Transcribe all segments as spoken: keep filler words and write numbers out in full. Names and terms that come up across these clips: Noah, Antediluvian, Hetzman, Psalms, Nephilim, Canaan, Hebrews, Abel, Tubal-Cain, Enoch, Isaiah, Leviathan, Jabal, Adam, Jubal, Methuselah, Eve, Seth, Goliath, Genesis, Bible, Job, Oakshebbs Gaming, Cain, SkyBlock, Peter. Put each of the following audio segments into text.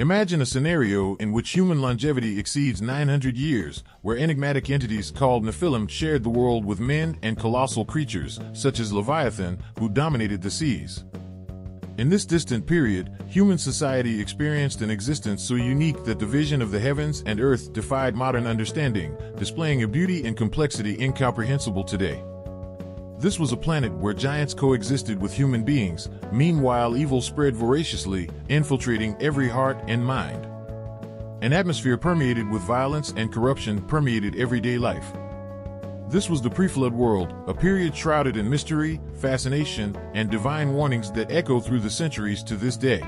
Imagine a scenario in which human longevity exceeds nine hundred years, where enigmatic entities called Nephilim shared the world with men and colossal creatures, such as Leviathan, who dominated the seas. In this distant period, human society experienced an existence so unique that the vision of the heavens and earth defied modern understanding, displaying a beauty and complexity incomprehensible today. This was a planet where giants coexisted with human beings, meanwhile evil spread voraciously, infiltrating every heart and mind. An atmosphere permeated with violence and corruption permeated everyday life. This was the pre-flood world, a period shrouded in mystery, fascination, and divine warnings that echo through the centuries to this day.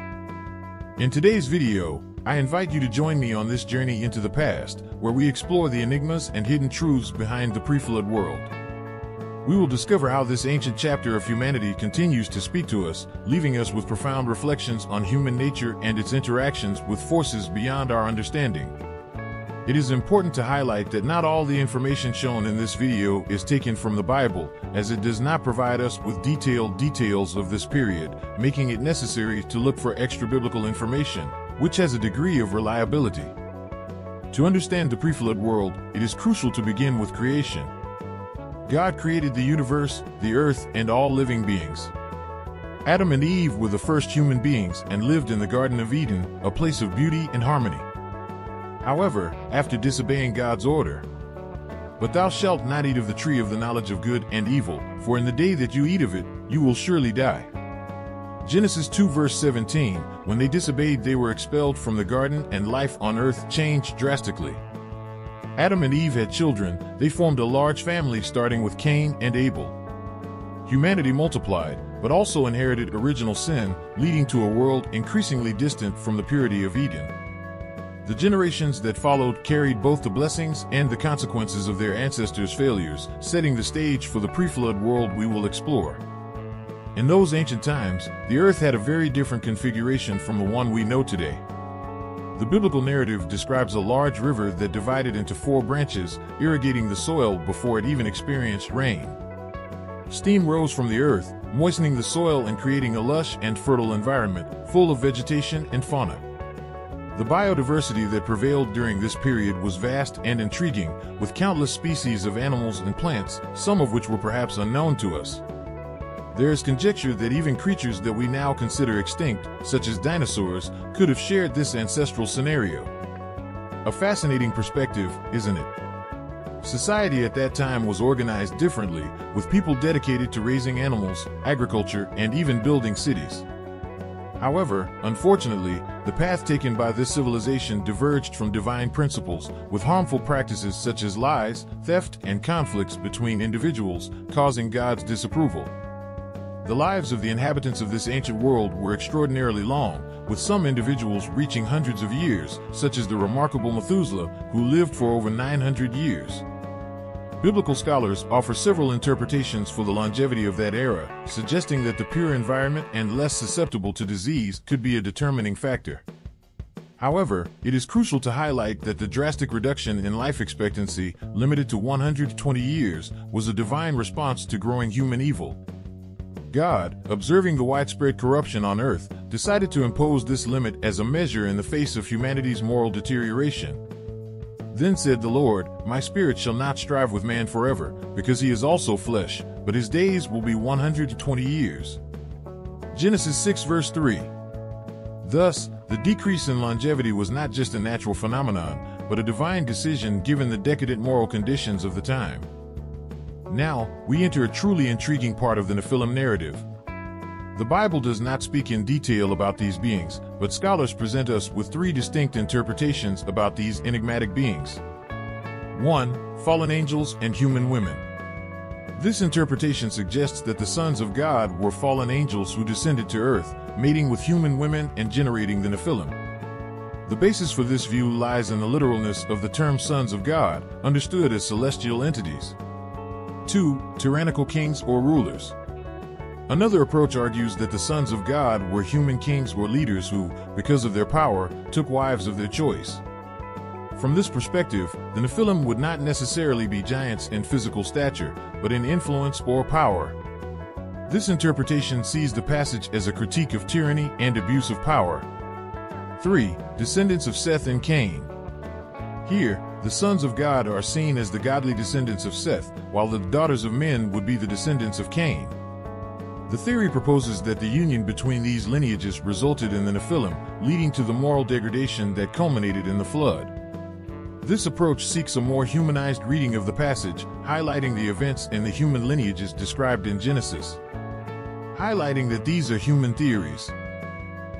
In today's video, I invite you to join me on this journey into the past, where we explore the enigmas and hidden truths behind the pre-flood world. We will discover how this ancient chapter of humanity continues to speak to us, leaving us with profound reflections on human nature and its interactions with forces beyond our understanding. It is important to highlight that not all the information shown in this video is taken from the Bible, as it does not provide us with detailed details of this period, making it necessary to look for extra-biblical information, which has a degree of reliability. To understand the pre-flood world, it is crucial to begin with creation. God created the universe, the earth, and all living beings. Adam and Eve were the first human beings and lived in the Garden of Eden, a place of beauty and harmony. However, after disobeying God's order, "But thou shalt not eat of the tree of the knowledge of good and evil, for in the day that you eat of it, you will surely die." Genesis two verse seventeen, when they disobeyed, they were expelled from the garden and life on earth changed drastically. Adam and Eve had children. They formed a large family starting with Cain and Abel. Humanity multiplied, but also inherited original sin, leading to a world increasingly distant from the purity of Eden. The generations that followed carried both the blessings and the consequences of their ancestors' failures, setting the stage for the pre-flood world we will explore. In those ancient times, the earth had a very different configuration from the one we know today. The biblical narrative describes a large river that divided into four branches, irrigating the soil before it even experienced rain. Steam rose from the earth, moistening the soil and creating a lush and fertile environment, full of vegetation and fauna. The biodiversity that prevailed during this period was vast and intriguing, with countless species of animals and plants, some of which were perhaps unknown to us. There is conjecture that even creatures that we now consider extinct, such as dinosaurs, could have shared this ancestral scenario. A fascinating perspective, isn't it? Society at that time was organized differently, with people dedicated to raising animals, agriculture, and even building cities. However, unfortunately, the path taken by this civilization diverged from divine principles, with harmful practices such as lies, theft, and conflicts between individuals, causing God's disapproval. The lives of the inhabitants of this ancient world were extraordinarily long, with some individuals reaching hundreds of years, such as the remarkable Methuselah, who lived for over nine hundred years. Biblical scholars offer several interpretations for the longevity of that era, suggesting that the pure environment and less susceptible to disease could be a determining factor. However, it is crucial to highlight that the drastic reduction in life expectancy, limited to one hundred twenty years, was a divine response to growing human evil. God, observing the widespread corruption on earth, decided to impose this limit as a measure in the face of humanity's moral deterioration. Then said the Lord, "My spirit shall not strive with man forever, because he is also flesh, but his days will be one hundred twenty years. Genesis six verse three. Thus, the decrease in longevity was not just a natural phenomenon, but a divine decision given the decadent moral conditions of the time. Now, we enter a truly intriguing part of the Nephilim narrative. The Bible does not speak in detail about these beings, but scholars present us with three distinct interpretations about these enigmatic beings. one. Fallen angels and human women. This interpretation suggests that the sons of God were fallen angels who descended to earth, mating with human women and generating the Nephilim. The basis for this view lies in the literalness of the term sons of God, understood as celestial entities. two. Tyrannical kings or rulers. Another approach argues that the sons of God were human kings or leaders who, because of their power, took wives of their choice. From this perspective, the Nephilim would not necessarily be giants in physical stature, but in influence or power. This interpretation sees the passage as a critique of tyranny and abuse of power. three. Descendants of Seth and Cain. Here, the sons of God are seen as the godly descendants of Seth, while the daughters of men would be the descendants of Cain. The theory proposes that the union between these lineages resulted in the Nephilim, leading to the moral degradation that culminated in the flood. This approach seeks a more humanized reading of the passage, highlighting the events and the human lineages described in Genesis, highlighting that these are human theories.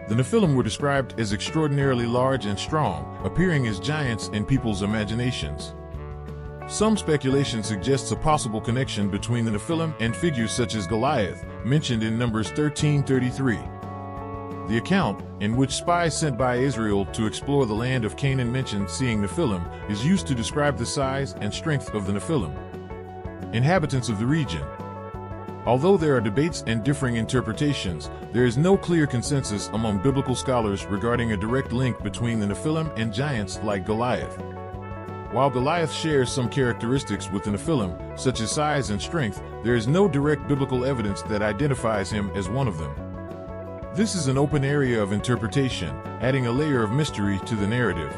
The Nephilim were described as extraordinarily large and strong, appearing as giants in people's imaginations. Some speculation suggests a possible connection between the Nephilim and figures such as Goliath, mentioned in Numbers thirteen thirty-three. The account, in which spies sent by Israel to explore the land of Canaan mentioned seeing Nephilim, is used to describe the size and strength of the Nephilim, inhabitants of the region. Although there are debates and differing interpretations, there is no clear consensus among biblical scholars regarding a direct link between the Nephilim and giants like Goliath. While Goliath shares some characteristics with the Nephilim, such as size and strength, there is no direct biblical evidence that identifies him as one of them. This is an open area of interpretation, adding a layer of mystery to the narrative.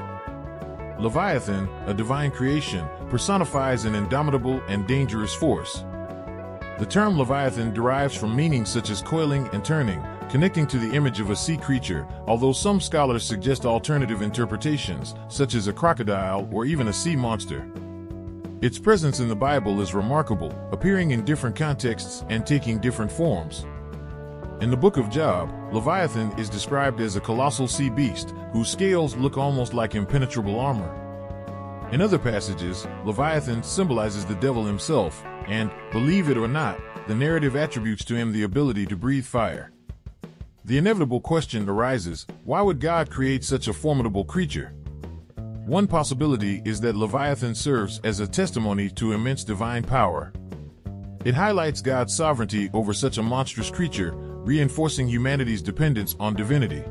Leviathan, a divine creation, personifies an indomitable and dangerous force. The term Leviathan derives from meanings such as coiling and turning, connecting to the image of a sea creature, although some scholars suggest alternative interpretations, such as a crocodile or even a sea monster. Its presence in the Bible is remarkable, appearing in different contexts and taking different forms. In the book of Job, Leviathan is described as a colossal sea beast, whose scales look almost like impenetrable armor. In other passages, Leviathan symbolizes the devil himself, and, believe it or not, the narrative attributes to him the ability to breathe fire. The inevitable question arises, why would God create such a formidable creature? One possibility is that Leviathan serves as a testimony to immense divine power. It highlights God's sovereignty over such a monstrous creature, reinforcing humanity's dependence on divinity.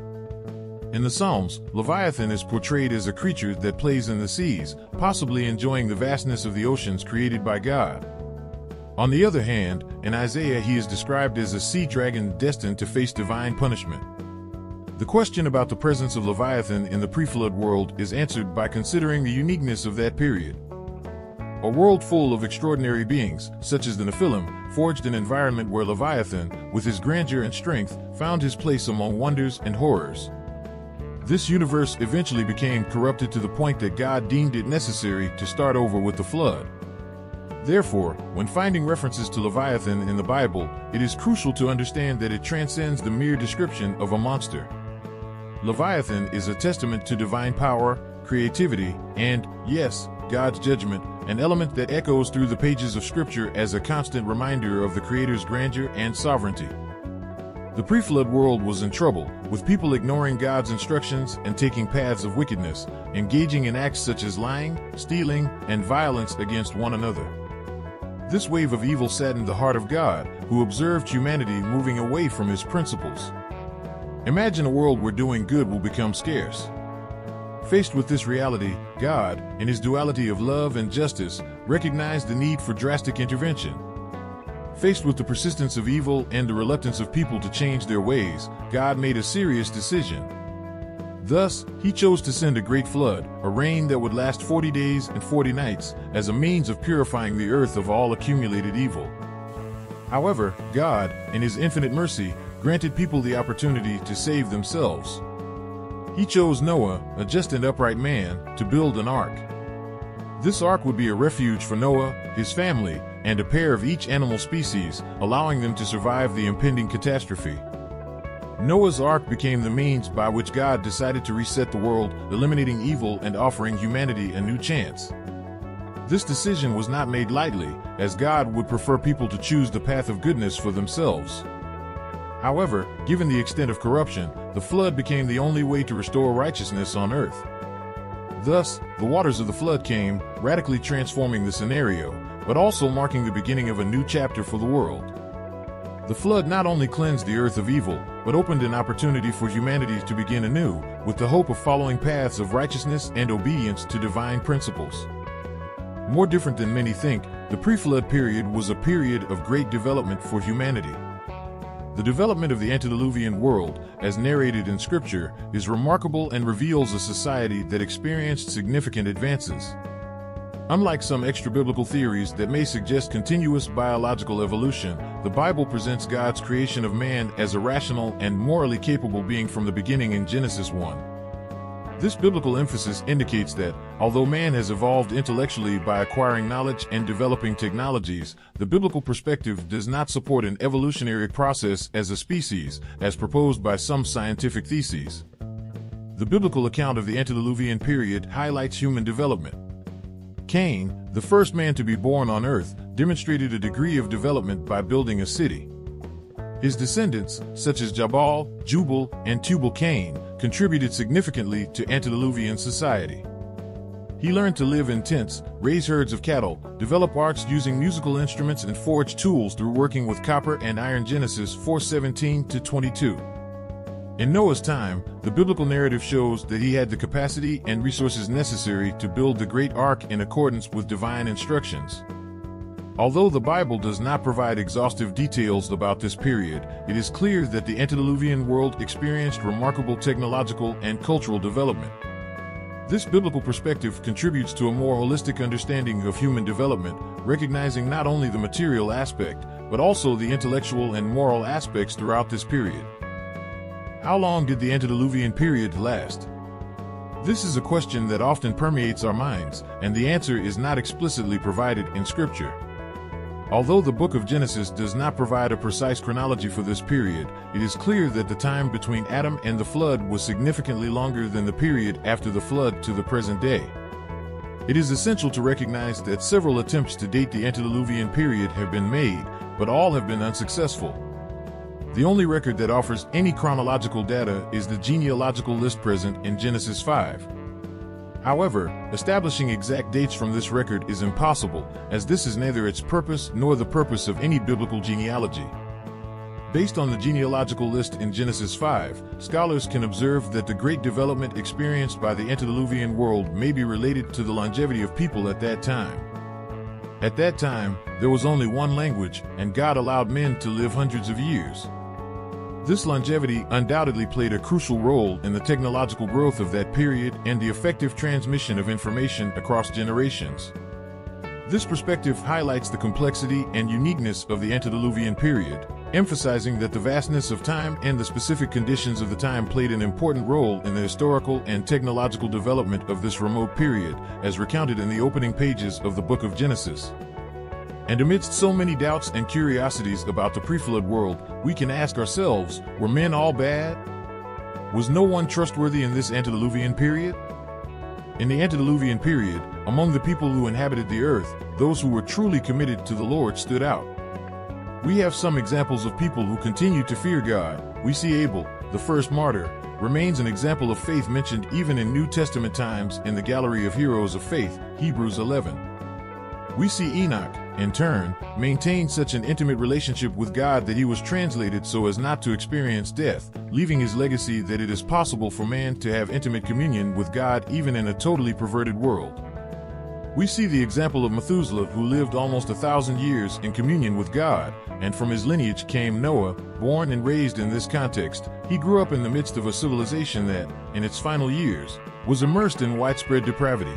In the Psalms, Leviathan is portrayed as a creature that plays in the seas, possibly enjoying the vastness of the oceans created by God. On the other hand, in Isaiah he is described as a sea dragon destined to face divine punishment. The question about the presence of Leviathan in the pre-flood world is answered by considering the uniqueness of that period. A world full of extraordinary beings, such as the Nephilim, forged an environment where Leviathan, with his grandeur and strength, found his place among wonders and horrors. This universe eventually became corrupted to the point that God deemed it necessary to start over with the flood. Therefore, when finding references to Leviathan in the Bible, it is crucial to understand that it transcends the mere description of a monster. Leviathan is a testament to divine power, creativity, and, yes, God's judgment, an element that echoes through the pages of Scripture as a constant reminder of the Creator's grandeur and sovereignty. The pre-flood world was in trouble, with people ignoring God's instructions and taking paths of wickedness, engaging in acts such as lying, stealing, and violence against one another. This wave of evil saddened the heart of God, who observed humanity moving away from his principles. Imagine a world where doing good will become scarce. Faced with this reality, God, in his duality of love and justice, recognized the need for drastic intervention. Faced with the persistence of evil and the reluctance of people to change their ways, God made a serious decision. Thus, he chose to send a great flood, a rain that would last forty days and forty nights, as a means of purifying the earth of all accumulated evil. However, God, in his infinite mercy, granted people the opportunity to save themselves. He chose Noah, a just and upright man, to build an ark. This ark would be a refuge for Noah, his family, and a pair of each animal species, allowing them to survive the impending catastrophe. Noah's ark became the means by which God decided to reset the world, eliminating evil and offering humanity a new chance. This decision was not made lightly, as God would prefer people to choose the path of goodness for themselves. However, given the extent of corruption, the flood became the only way to restore righteousness on earth. Thus, the waters of the flood came, radically transforming the scenario, but also marking the beginning of a new chapter for the world. The flood not only cleansed the earth of evil, but opened an opportunity for humanity to begin anew, with the hope of following paths of righteousness and obedience to divine principles. More different than many think, the pre-flood period was a period of great development for humanity. The development of the antediluvian world, as narrated in Scripture, is remarkable and reveals a society that experienced significant advances. Unlike some extra-biblical theories that may suggest continuous biological evolution, the Bible presents God's creation of man as a rational and morally capable being from the beginning in Genesis one. This biblical emphasis indicates that, although man has evolved intellectually by acquiring knowledge and developing technologies, the biblical perspective does not support an evolutionary process as a species, as proposed by some scientific theses. The biblical account of the antediluvian period highlights human development. Cain, the first man to be born on earth, demonstrated a degree of development by building a city. His descendants, such as Jabal, Jubal, and Tubal-Cain, contributed significantly to antediluvian society. He learned to live in tents, raise herds of cattle, develop arts using musical instruments and forge tools through working with copper and iron. Genesis four seventeen to twenty-two. In Noah's time, the biblical narrative shows that he had the capacity and resources necessary to build the great ark in accordance with divine instructions. Although the Bible does not provide exhaustive details about this period, it is clear that the antediluvian world experienced remarkable technological and cultural development. This biblical perspective contributes to a more holistic understanding of human development, recognizing not only the material aspect, but also the intellectual and moral aspects throughout this period. How long did the antediluvian period last? This is a question that often permeates our minds, and the answer is not explicitly provided in Scripture. Although the book of Genesis does not provide a precise chronology for this period, it is clear that the time between Adam and the flood was significantly longer than the period after the flood to the present day. It is essential to recognize that several attempts to date the antediluvian period have been made, but all have been unsuccessful. The only record that offers any chronological data is the genealogical list present in Genesis five. However, establishing exact dates from this record is impossible, as this is neither its purpose nor the purpose of any biblical genealogy. Based on the genealogical list in Genesis five, scholars can observe that the great development experienced by the antediluvian world may be related to the longevity of people at that time. At that time, there was only one language, and God allowed men to live hundreds of years. This longevity undoubtedly played a crucial role in the technological growth of that period and the effective transmission of information across generations. This perspective highlights the complexity and uniqueness of the antediluvian period, emphasizing that the vastness of time and the specific conditions of the time played an important role in the historical and technological development of this remote period, as recounted in the opening pages of the book of Genesis. And amidst so many doubts and curiosities about the pre-flood world, we can ask ourselves, were men all bad? Was no one trustworthy in this antediluvian period? In the antediluvian period, among the people who inhabited the earth, those who were truly committed to the Lord stood out. We have some examples of people who continue to fear God. We see Abel, the first martyr, remains an example of faith mentioned even in New Testament times in the gallery of heroes of faith, Hebrews eleven. We see Enoch, in turn, maintained such an intimate relationship with God that he was translated so as not to experience death, leaving his legacy that it is possible for man to have intimate communion with God even in a totally perverted world. We see the example of Methuselah, who lived almost a thousand years in communion with God, and from his lineage came Noah, born and raised in this context. He grew up in the midst of a civilization that, in its final years, was immersed in widespread depravity.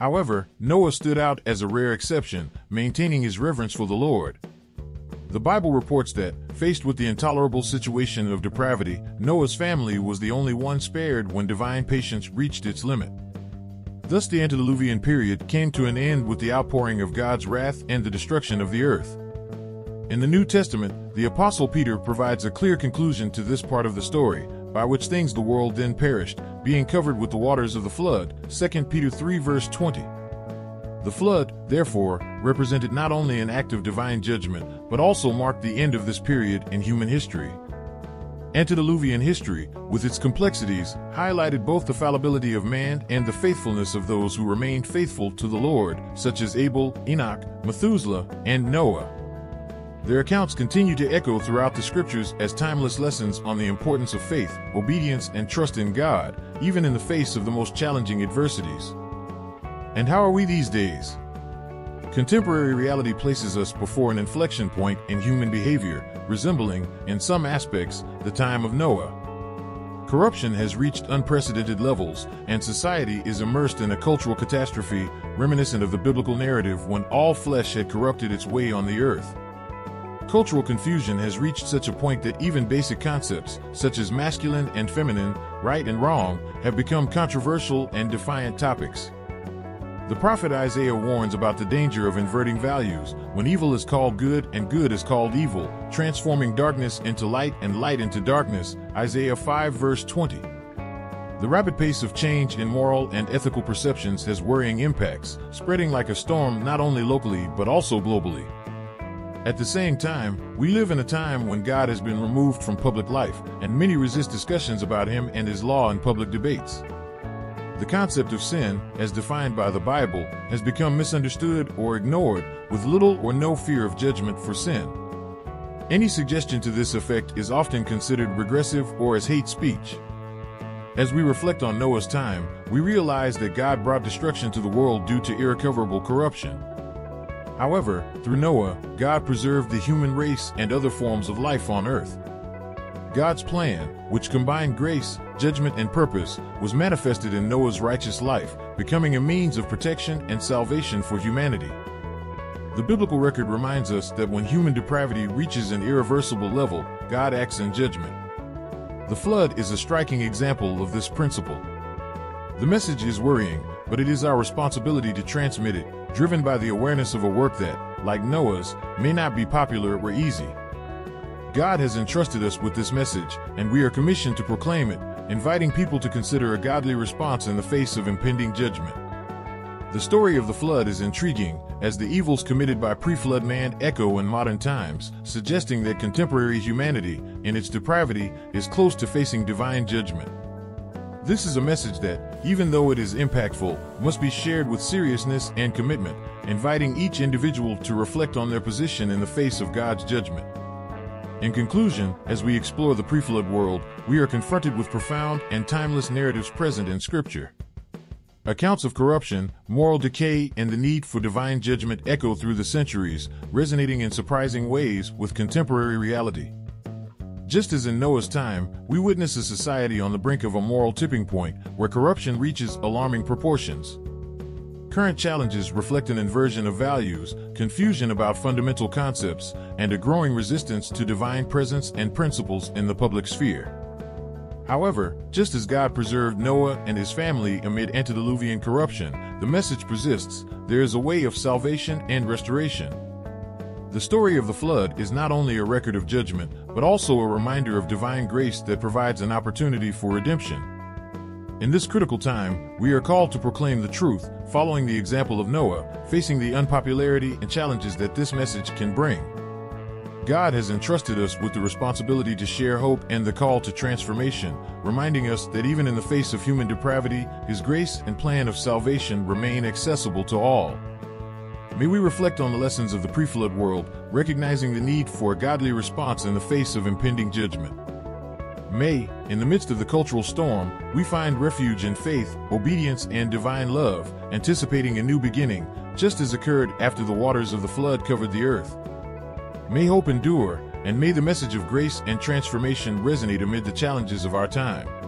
However, Noah stood out as a rare exception, maintaining his reverence for the Lord. The Bible reports that, faced with the intolerable situation of depravity, Noah's family was the only one spared when divine patience reached its limit. Thus the antediluvian period came to an end with the outpouring of God's wrath and the destruction of the earth. In the New Testament, the Apostle Peter provides a clear conclusion to this part of the story, by which things the world then perished, being covered with the waters of the flood, Second Peter three verse twenty. The flood, therefore, represented not only an act of divine judgment, but also marked the end of this period in human history. Antediluvian history, with its complexities, highlighted both the fallibility of man and the faithfulness of those who remained faithful to the Lord, such as Abel, Enoch, Methuselah, and Noah. Their accounts continue to echo throughout the Scriptures as timeless lessons on the importance of faith, obedience, and trust in God, even in the face of the most challenging adversities. And how are we these days? Contemporary reality places us before an inflection point in human behavior, resembling, in some aspects, the time of Noah. Corruption has reached unprecedented levels, and society is immersed in a cultural catastrophe reminiscent of the biblical narrative when all flesh had corrupted its way on the earth. Cultural confusion has reached such a point that even basic concepts, such as masculine and feminine, right and wrong, have become controversial and defiant topics. The prophet Isaiah warns about the danger of inverting values, when evil is called good and good is called evil, transforming darkness into light and light into darkness, Isaiah five verse twenty. The rapid pace of change in moral and ethical perceptions has worrying impacts, spreading like a storm not only locally but also globally. At the same time, we live in a time when God has been removed from public life, and many resist discussions about him and his law in public debates. The concept of sin, as defined by the Bible, has become misunderstood or ignored, with little or no fear of judgment for sin. Any suggestion to this effect is often considered regressive or as hate speech. As we reflect on Noah's time, we realize that God brought destruction to the world due to irrecoverable corruption. However, through Noah, God preserved the human race and other forms of life on earth. God's plan, which combined grace, judgment, and purpose, was manifested in Noah's righteous life, becoming a means of protection and salvation for humanity. The biblical record reminds us that when human depravity reaches an irreversible level, God acts in judgment. The flood is a striking example of this principle. The message is worrying, but it is our responsibility to transmit it, driven by the awareness of a work that, like Noah's, may not be popular or easy. God has entrusted us with this message, and we are commissioned to proclaim it, inviting people to consider a godly response in the face of impending judgment. The story of the flood is intriguing, as the evils committed by pre-flood man echo in modern times, suggesting that contemporary humanity, in its depravity, is close to facing divine judgment. This is a message that, even though it is impactful, must be shared with seriousness and commitment, inviting each individual to reflect on their position in the face of God's judgment. In conclusion, as we explore the pre-flood world, we are confronted with profound and timeless narratives present in Scripture. Accounts of corruption, moral decay, and the need for divine judgment echo through the centuries, resonating in surprising ways with contemporary reality. Just as in Noah's time, we witness a society on the brink of a moral tipping point, where corruption reaches alarming proportions. Current challenges reflect an inversion of values, confusion about fundamental concepts, and a growing resistance to divine presence and principles in the public sphere. However, just as God preserved Noah and his family amid antediluvian corruption, the message persists: there is a way of salvation and restoration. The story of the flood is not only a record of judgment, but also a reminder of divine grace that provides an opportunity for redemption. In this critical time, we are called to proclaim the truth, following the example of Noah, facing the unpopularity and challenges that this message can bring. God has entrusted us with the responsibility to share hope and the call to transformation, reminding us that even in the face of human depravity, His grace and plan of salvation remain accessible to all. May we reflect on the lessons of the pre-flood world, recognizing the need for a godly response in the face of impending judgment. May, in the midst of the cultural storm, we find refuge in faith, obedience, and divine love, anticipating a new beginning, just as occurred after the waters of the flood covered the earth. May hope endure, and may the message of grace and transformation resonate amid the challenges of our time.